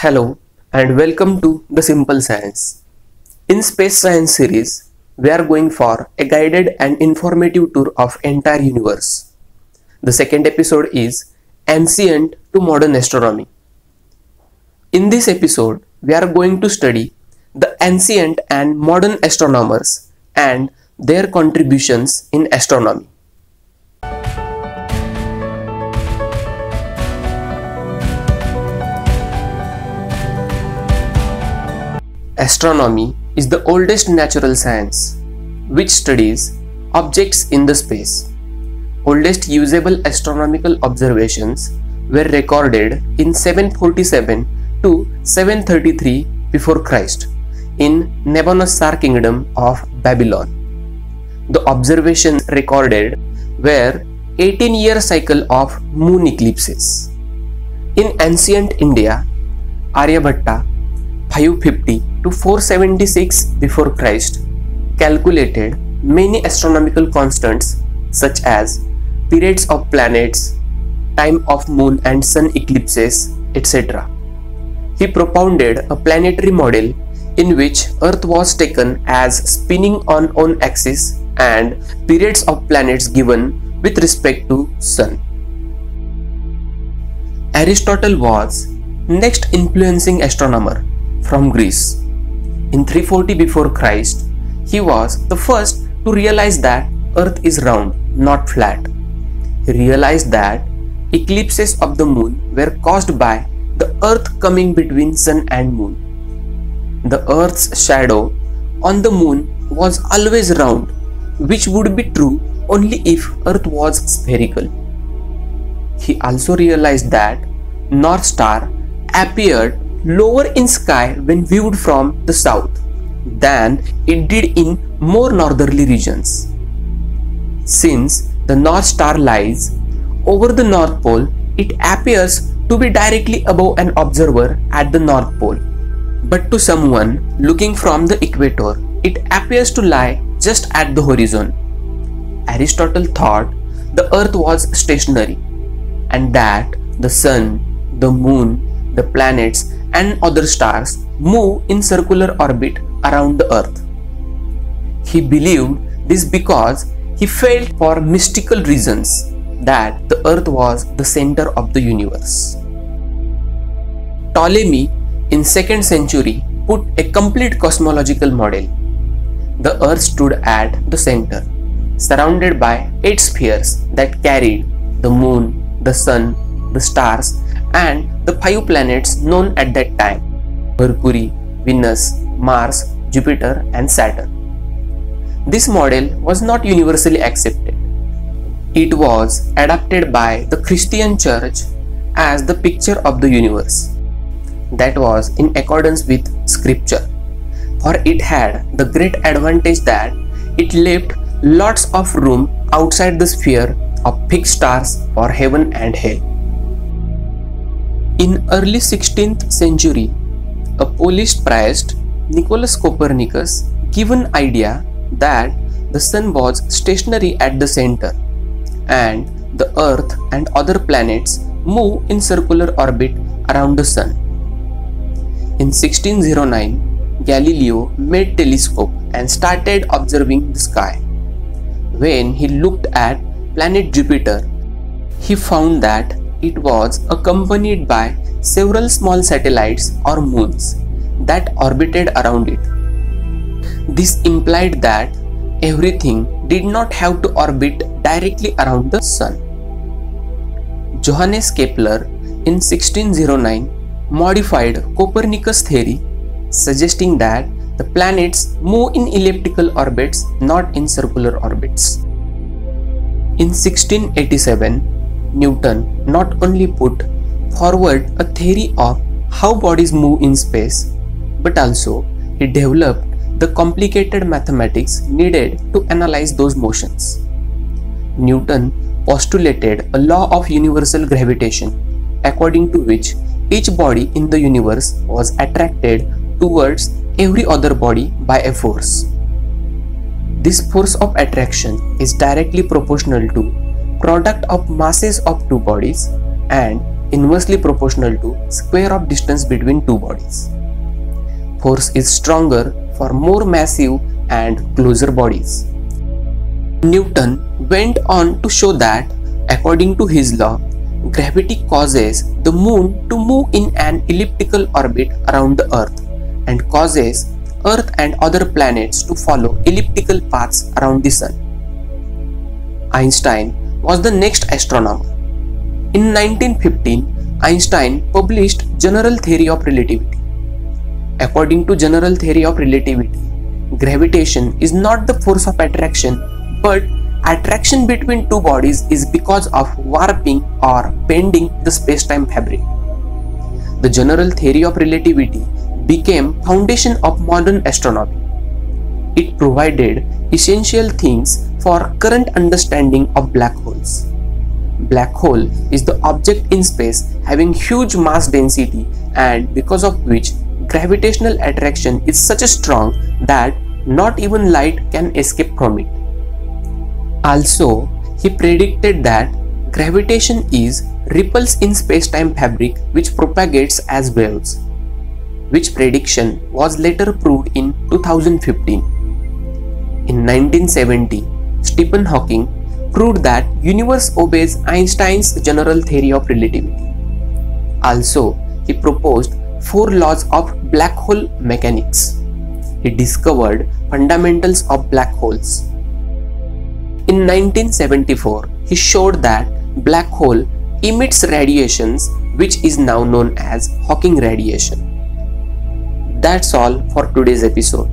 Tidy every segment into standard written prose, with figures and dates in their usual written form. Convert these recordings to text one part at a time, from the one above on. Hello and welcome to The Simple Science. In Space Science series, we are going for a guided and informative tour of entire universe. The second episode is Ancient to Modern Astronomy. In this episode, we are going to study the ancient and modern astronomers and their contributions in astronomy. Astronomy is the oldest natural science, which studies objects in the space. Oldest usable astronomical observations were recorded in 747 to 733 before Christ in Nebonassar Kingdom of Babylon. The observations recorded were 18-year cycle of moon eclipses. In ancient India, Aryabhatta 550 to 476 before Christ calculated many astronomical constants such as periods of planets, time of moon and sun eclipses, etc. He propounded a planetary model in which Earth was taken as spinning on own axis and periods of planets given with respect to sun. Aristotle was next influencing astronomer from Greece. In 340 before Christ, he was the first to realize that Earth is round, not flat. He realized that eclipses of the moon were caused by the Earth coming between sun and moon. The Earth's shadow on the moon was always round, which would be true only if Earth was spherical. He also realized that North Star appeared lower in sky when viewed from the south than it did in more northerly regions. Since the North Star lies over the North Pole, it appears to be directly above an observer at the North Pole, but to someone looking from the equator, it appears to lie just at the horizon. Aristotle thought the Earth was stationary and that the sun, the moon, the planets and other stars move in circular orbit around the Earth. He believed this because he felt, for mystical reasons, that the Earth was the center of the universe. Ptolemy in 2nd century put a complete cosmological model. The Earth stood at the center, surrounded by 8 spheres that carried the moon, the sun, the stars and the 5 planets known at that time: Mercury, Venus, Mars, Jupiter and Saturn. This model was not universally accepted. It was adopted by the Christian Church as the picture of the universe that was in accordance with Scripture, for it had the great advantage that it left lots of room outside the sphere of fixed stars for heaven and hell. In early 16th century, a Polish priest, Nicholas Copernicus, gave an idea that the sun was stationary at the center and the Earth and other planets move in circular orbit around the sun. In 1609, Galileo made telescope and started observing the sky. When he looked at planet Jupiter, he found that it was accompanied by several small satellites or moons that orbited around it. This implied that everything did not have to orbit directly around the sun. Johannes Kepler in 1609 modified Copernicus' theory, suggesting that the planets move in elliptical orbits, not in circular orbits. In 1687, Newton not only put forward a theory of how bodies move in space, but also he developed the complicated mathematics needed to analyze those motions. Newton postulated a law of universal gravitation, according to which each body in the universe was attracted towards every other body by a force. This force of attraction is directly proportional to product of masses of two bodies and inversely proportional to square of distance between two bodies. Force is stronger for more massive and closer bodies. Newton went on to show that, according to his law, gravity causes the moon to move in an elliptical orbit around the earth and causes earth and other planets to follow elliptical paths around the sun. Einstein was the next astronomer. In 1915, Einstein published General Theory of Relativity. According to General Theory of Relativity, gravitation is not the force of attraction, but attraction between two bodies is because of warping or bending the space-time fabric. The General Theory of Relativity became foundation of modern astronomy. It provided essential things for current understanding of black holes. Black hole is the object in space having huge mass density and because of which gravitational attraction is such a strong that not even light can escape from it. Also, he predicted that gravitation is ripples in space-time fabric which propagates as waves, which prediction was later proved in 2015. In 1970, Stephen Hawking proved that universe obeys Einstein's general theory of relativity. Also, he proposed 4 laws of black hole mechanics. He discovered fundamentals of black holes. In 1974, he showed that black hole emits radiations which is now known as Hawking radiation. That's all for today's episode.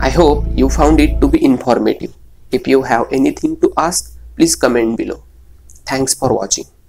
I hope you found it to be informative. If you have anything to ask, please comment below. Thanks for watching.